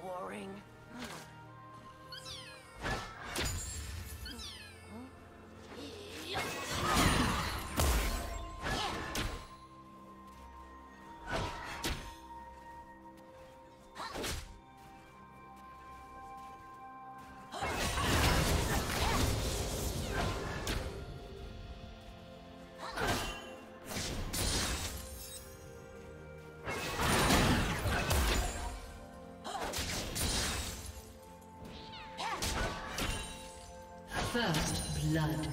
boring. First blood.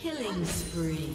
Killing spree.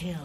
kill.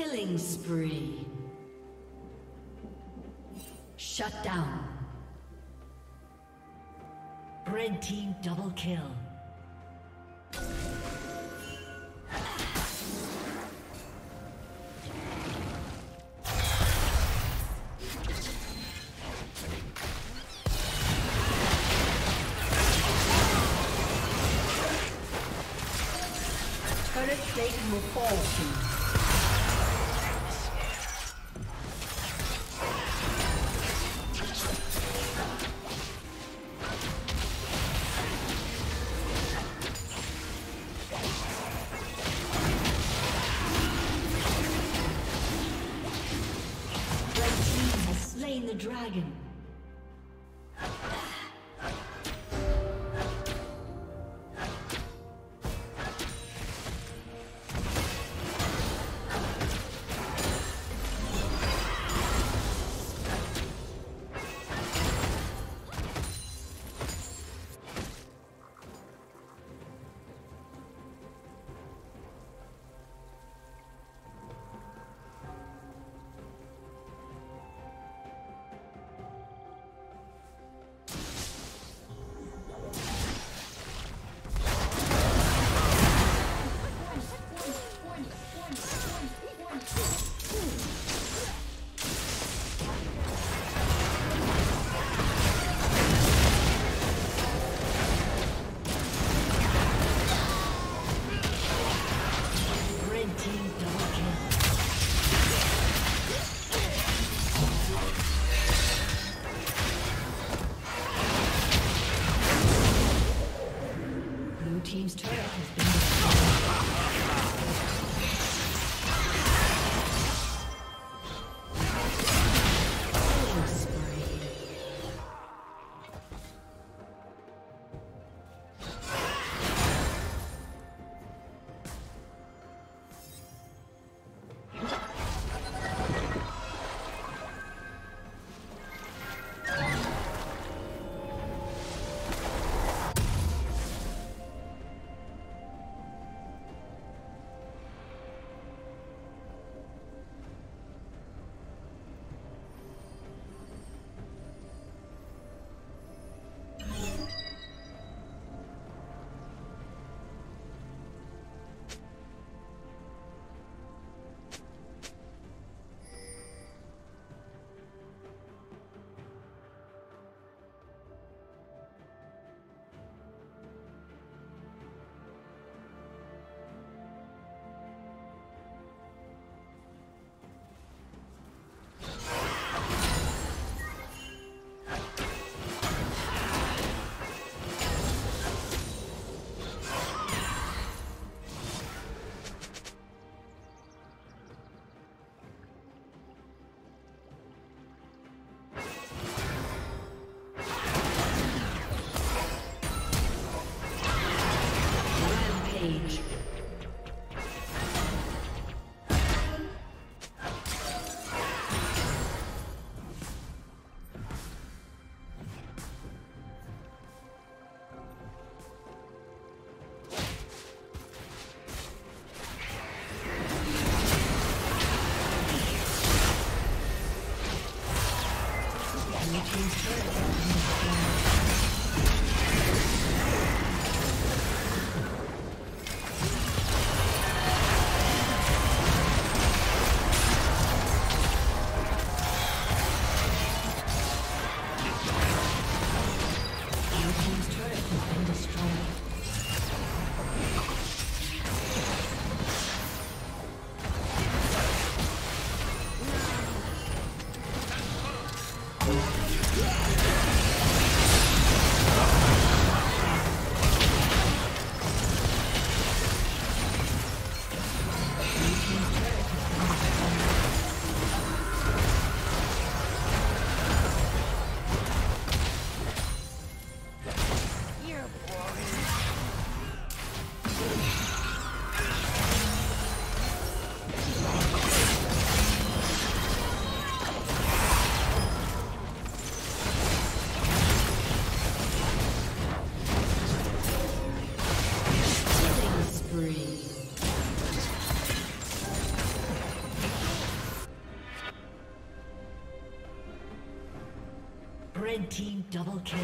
Killing spree. Shut down. Red team double kill. Turret plate will fall soon. Dragon. team's turret has been destroyed. Red team double kill.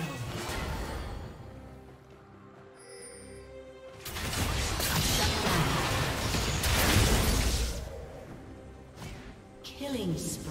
Killing spree.